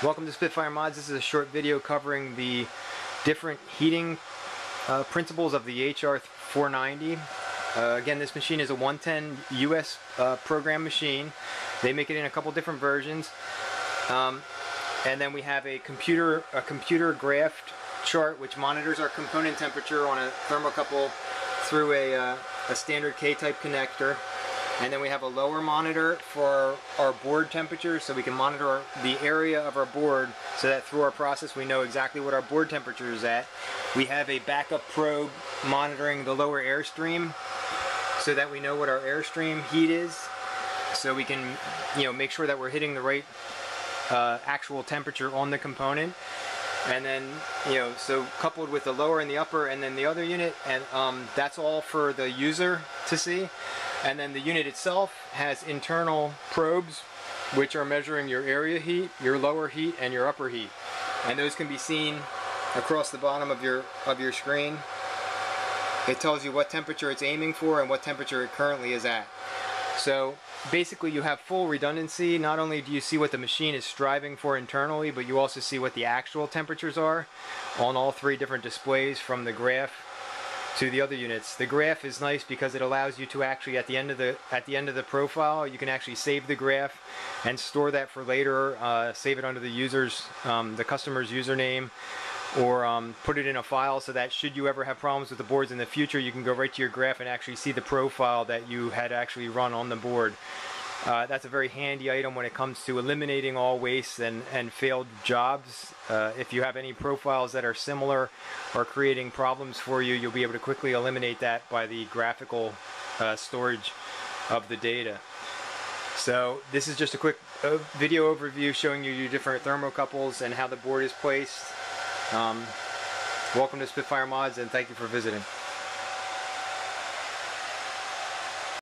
Welcome to Spitfire Mods. This is a short video covering the different heating principles of the HT-490. Again, this machine is a 110 US program machine. They make it in a couple different versions. And then we have a computer graphed chart which monitors our component temperature on a thermocouple through a standard K-type connector. And then we have a lower monitor for our board temperature, so we can monitor the area of our board so that through our process we know exactly what our board temperature is at. We have a backup probe monitoring the lower airstream so that we know what our airstream heat is, so we can make sure that we're hitting the right actual temperature on the component. And then, so coupled with the lower and the upper and then the other unit, and that's all for the user to see. And then the unit itself has internal probes which are measuring your area heat, your lower heat, and your upper heat. And those can be seen across the bottom of your screen. It tells you what temperature it's aiming for and what temperature it currently is at. So basically you have full redundancy. Not only do you see what the machine is striving for internally, but you also see what the actual temperatures are on all three different displays from the graph to the other units. The graph is nice because it allows you to actually, at the end of the profile, you can actually save the graph and store that for later. Save it under the user's, the customer's username, or put it in a file so that should you ever have problems with the boards in the future, you can go right to your graph and actually see the profile that you had actually run on the board. That's a very handy item when it comes to eliminating all wastes and failed jobs. If you have any profiles that are similar or creating problems for you, you'll be able to quickly eliminate that by the graphical storage of the data. So this is just a quick video overview showing you your different thermocouples and how the board is placed. Welcome to Spitfire Mods, and thank you for visiting.